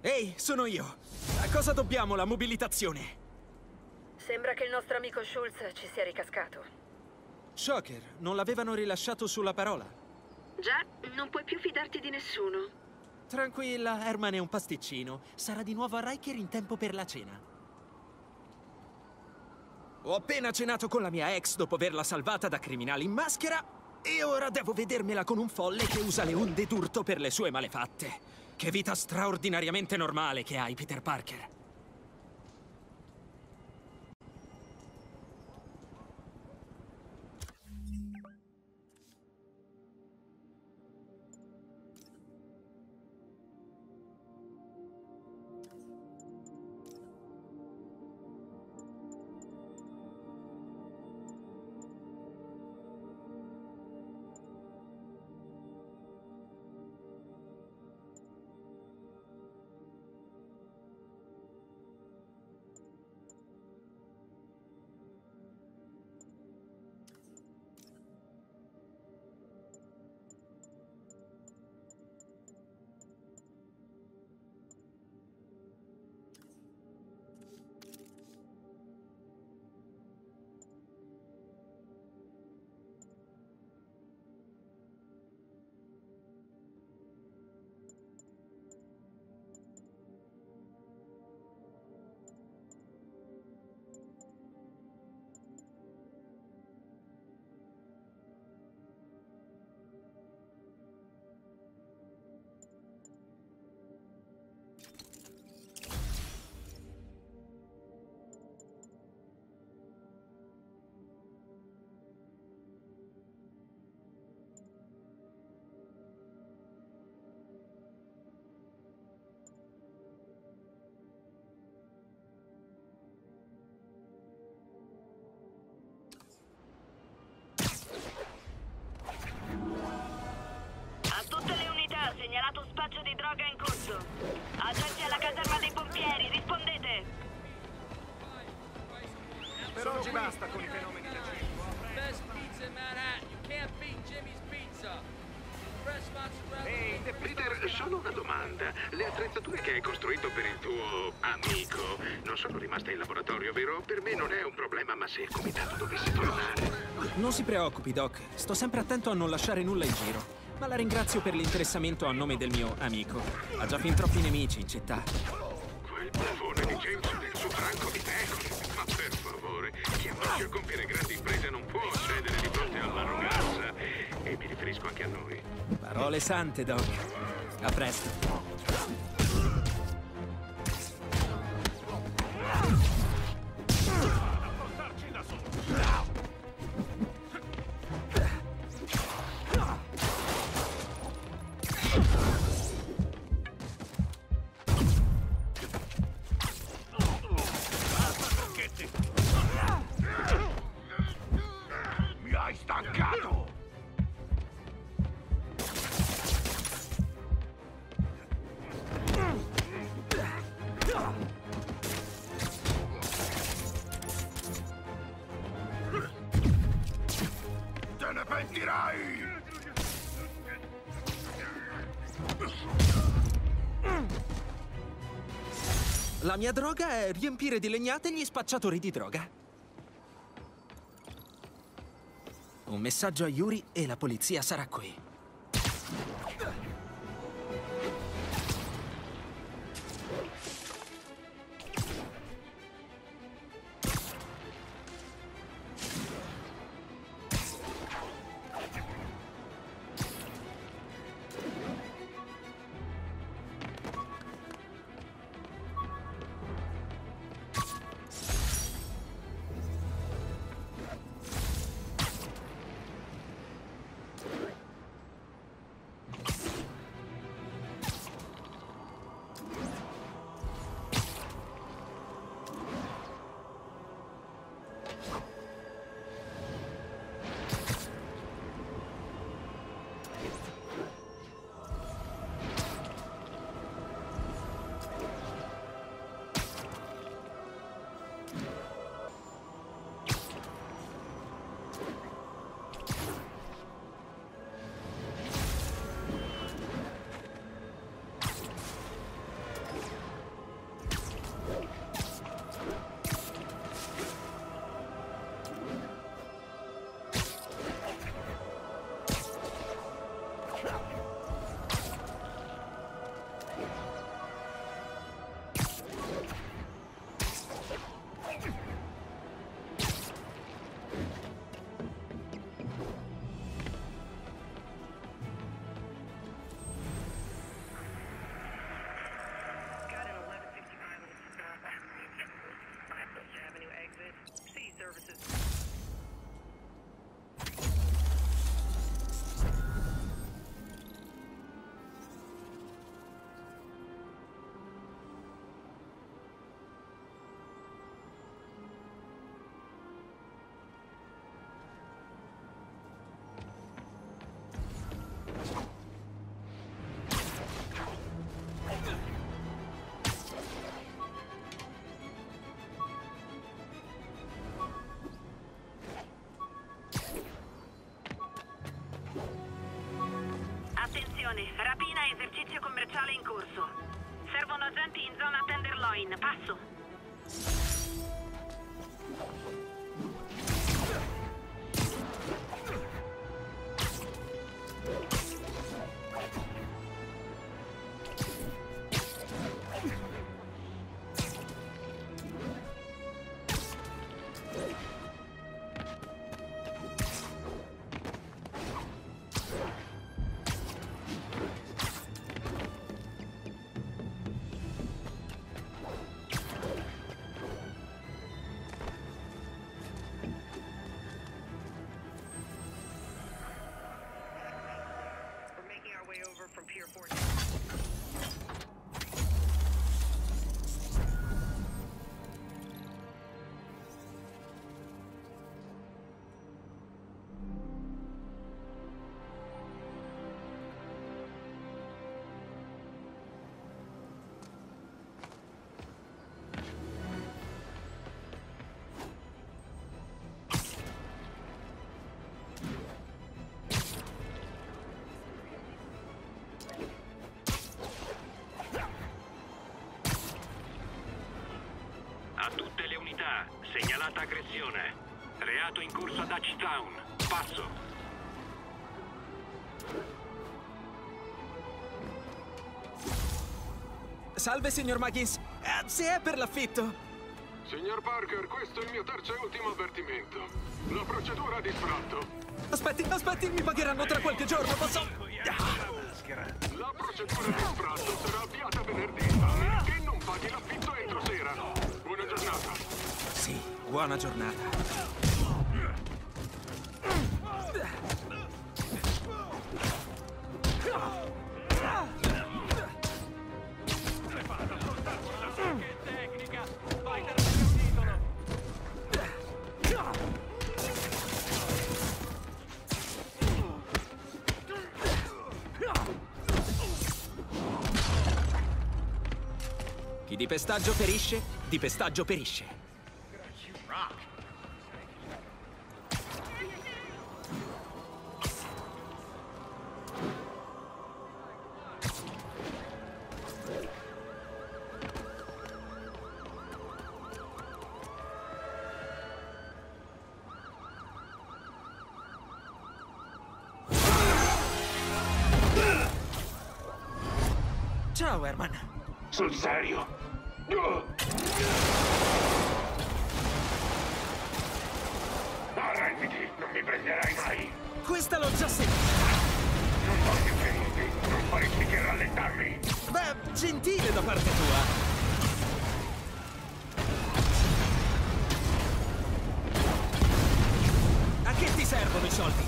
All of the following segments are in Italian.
Ehi, sono io. A cosa dobbiamo la mobilitazione? Sembra che il nostro amico Schultz ci sia ricascato. Shocker, non l'avevano rilasciato sulla parola. Già, non puoi più fidarti di nessuno. Tranquilla, Herman è un pasticcino. Sarà di nuovo a Riker in tempo per la cena. Ho appena cenato con la mia ex dopo averla salvata da criminali in maschera e ora devo vedermela con un folle che usa le onde d'urto per le sue malefatte. Che vita straordinariamente normale che hai, Peter Parker. Segnalato spaccio di droga in corso. Agenti alla caserma dei pompieri, rispondete! Per oggi basta con i fenomeni del circo. Best pizza man at. You can't beat Jimmy's pizza. Ehi, Peter, solo una domanda. Le attrezzature che hai costruito per il tuo amico non sono rimaste in laboratorio, vero? Per me non è un problema, ma se il comitato dovesse tornare... Non si preoccupi, Doc. Sto sempre attento a non lasciare nulla in giro. Ma la ringrazio per l'interessamento a nome del mio amico. Ha già fin troppi nemici in città. Quel bavone di Jameson del suo branco di tecnici. Ma per favore, chi è proprio a compiere grandi imprese non può cedere di fronte all'arroganza. E mi riferisco anche a noi. Parole sante, Doc. A presto. La mia droga è riempire di legnate gli spacciatori di droga. Un messaggio a Yuri e la polizia sarà qui. Attenzione, rapina e esercizio commerciale in corso. Servono agenti in zona Tenderloin, passo. Segnalata aggressione. Reato in corso a Dutch Town. Passo. Salve, signor Maggins. Se è per l'affitto. Signor Parker, questo è il mio terzo e ultimo avvertimento. La procedura di sfratto. Aspetti, mi pagheranno tra qualche giorno, posso... La procedura di sfratto sarà avviata venerdì, a meno che non paghi l'affitto entro sera. Buona giornata. Sì, buona giornata. Chi di pestaggio ferisce, di pestaggio perisce. Ciao, Herman. Sul serio? Arrenditi, non mi prenderai mai. Questa l'ho già sentita. Non voglio che muti, non faresti che rallentarmi. Beh, gentile da parte tua. A che ti servono i soldi?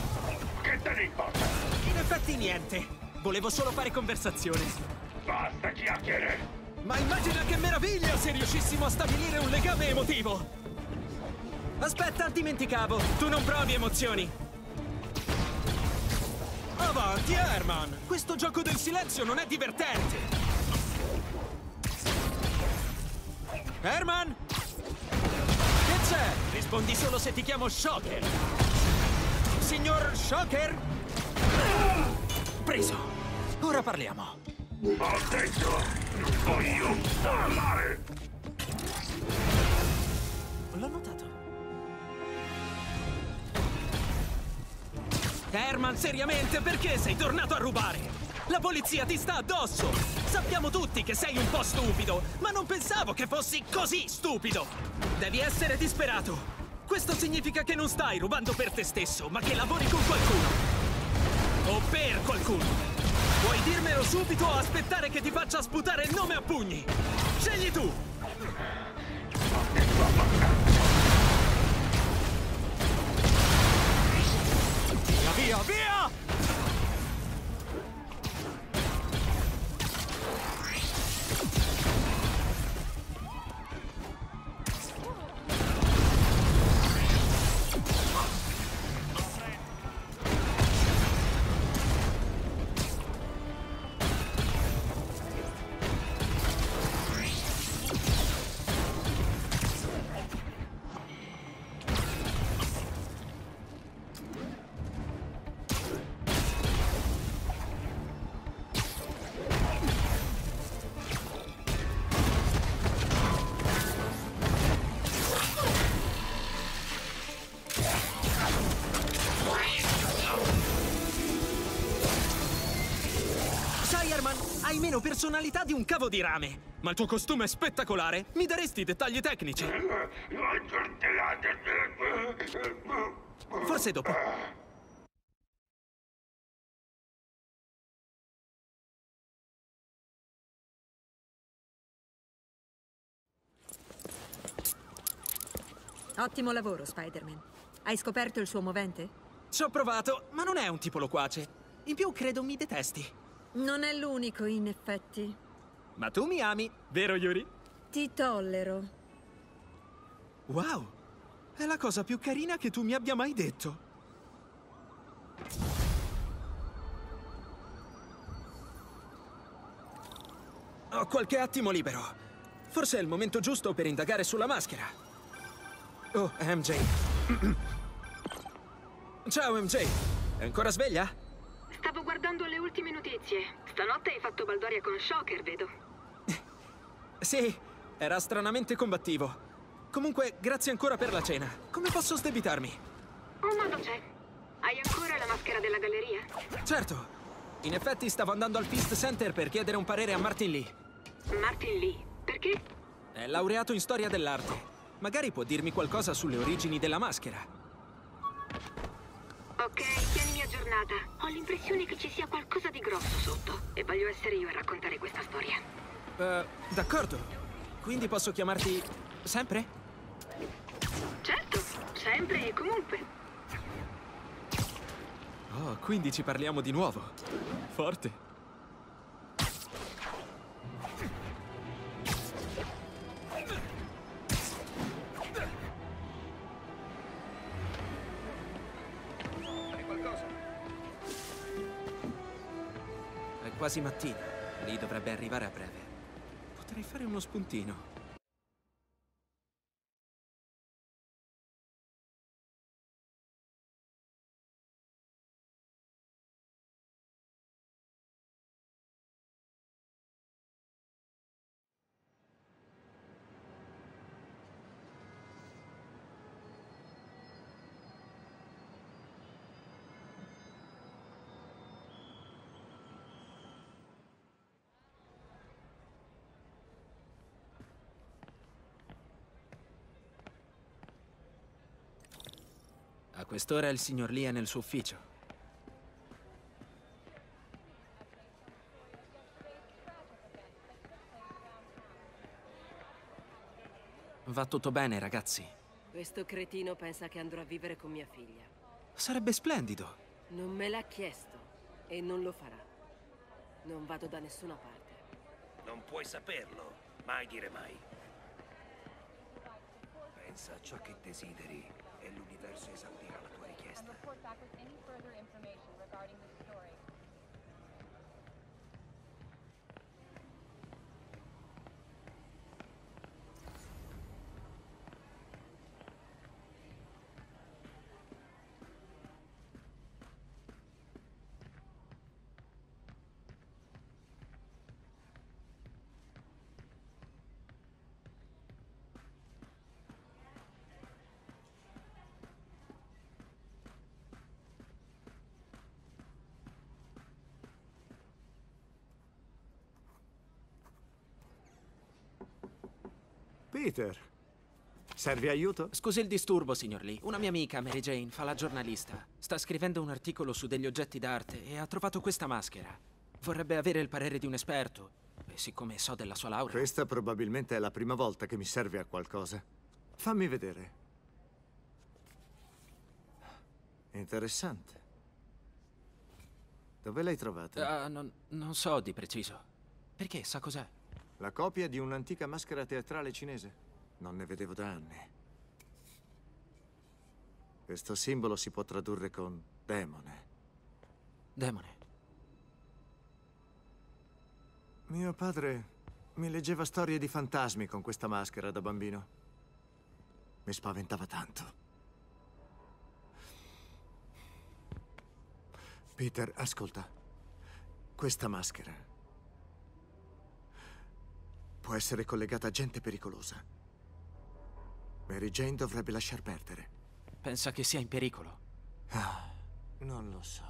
Che te ne importa? In effetti niente. Volevo solo fare conversazione. Basta chiacchiere! Ma immagina che meraviglia se riuscissimo a stabilire un legame emotivo! Aspetta, dimenticavo! Tu non provi emozioni! Avanti, Herman! Questo gioco del silenzio non è divertente! Herman! Che c'è? Rispondi solo se ti chiamo Shocker! Signor Shocker? Preso! Ora parliamo! Ho detto, non voglio parlare! L'ho notato. Herman, seriamente, perché sei tornato a rubare? La polizia ti sta addosso! Sappiamo tutti che sei un po' stupido, ma non pensavo che fossi così stupido! Devi essere disperato! Questo significa che non stai rubando per te stesso, ma che lavori con qualcuno! O per qualcuno! Vuoi dirmelo subito o aspettare che ti faccia sputare il nome a pugni? Scegli tu! Via! nemmeno personalità di un cavo di rame. Ma il tuo costume è spettacolare. Mi daresti i dettagli tecnici? Forse dopo. Ottimo lavoro, Spider-Man. Hai scoperto il suo movente? Ci ho provato, ma non è un tipo loquace. In più credo mi detesti. Non è l'unico, in effetti. Ma tu mi ami, vero Yuri? Ti tollero. Wow! È la cosa più carina che tu mi abbia mai detto. Ho qualche attimo libero. Forse è il momento giusto per indagare sulla maschera. Oh, MJ. Ciao, MJ. È ancora sveglia? Stavo guardando le ultime notizie. Stanotte hai fatto baldoria con Shocker, vedo. Sì, era stranamente combattivo. Comunque, grazie ancora per la cena. Come posso sdebitarmi? Un modo c'è. Hai ancora la maschera della galleria? Certo. In effetti stavo andando al Fist Center per chiedere un parere a Martin Lee. Martin Lee? Perché? È laureato in storia dell'arte. Magari può dirmi qualcosa sulle origini della maschera. Ok, tienimi aggiornata. Ho l'impressione che ci sia qualcosa di grosso sotto. E voglio essere io a raccontare questa storia. D'accordo. Quindi posso chiamarti... sempre? Certo, sempre e comunque. Oh, quindi ci parliamo di nuovo. Forte. Quasi mattina. Lì dovrebbe arrivare a breve. Potrei fare uno spuntino. A quest'ora il signor Lee è nel suo ufficio. Va tutto bene, ragazzi. Questo cretino pensa che andrò a vivere con mia figlia. Sarebbe splendido. Non me l'ha chiesto e non lo farà. Non vado da nessuna parte. Non puoi saperlo, mai dire mai. Pensa a ciò che desideri. E l'universo esaudirà la tua richiesta. Peter, serve aiuto? Scusi il disturbo, signor Lee. Una mia amica, Mary Jane, fa la giornalista. Sta scrivendo un articolo su degli oggetti d'arte e ha trovato questa maschera. Vorrebbe avere il parere di un esperto. E siccome so della sua laurea... Questa probabilmente è la prima volta che mi serve a qualcosa. Fammi vedere. Interessante. Dove l'hai trovata? Non so di preciso. Perché, sa cos'è? La copia di un'antica maschera teatrale cinese. Non ne vedevo da anni. Questo simbolo si può tradurre con demone. Demone. Mio padre mi leggeva storie di fantasmi con questa maschera da bambino. Mi spaventava tanto. Peter, ascolta. Questa maschera... può essere collegata a gente pericolosa. Mary Jane dovrebbe lasciar perdere. Pensa che sia in pericolo? Ah, non lo so.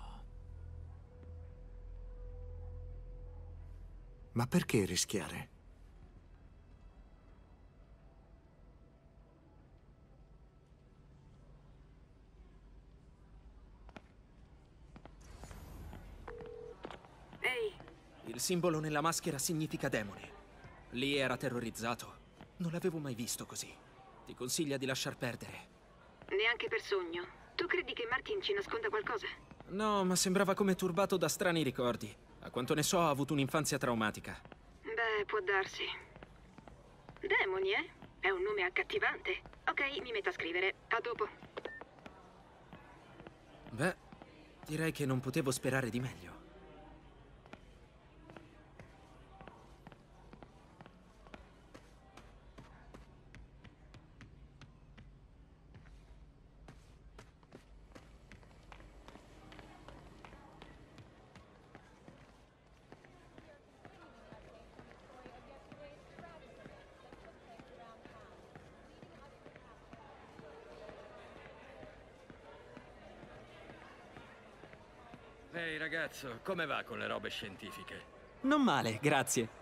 Ma perché rischiare? Ehi! Il simbolo nella maschera significa demone. Lì era terrorizzato. Non l'avevo mai visto così. Ti consiglia di lasciar perdere. Neanche per sogno. Tu credi che Martin ci nasconda qualcosa? No, ma sembrava come turbato da strani ricordi. A quanto ne so, ha avuto un'infanzia traumatica. Beh, può darsi. Demoni, eh? È un nome accattivante. Ok, mi metto a scrivere. A dopo. Beh, direi che non potevo sperare di meglio. Ehi ragazzo, come va con le robe scientifiche? Non male, grazie.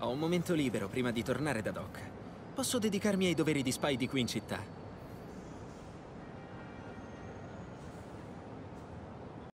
Ho un momento libero prima di tornare da Doc. Posso dedicarmi ai doveri di Spidey qui in città.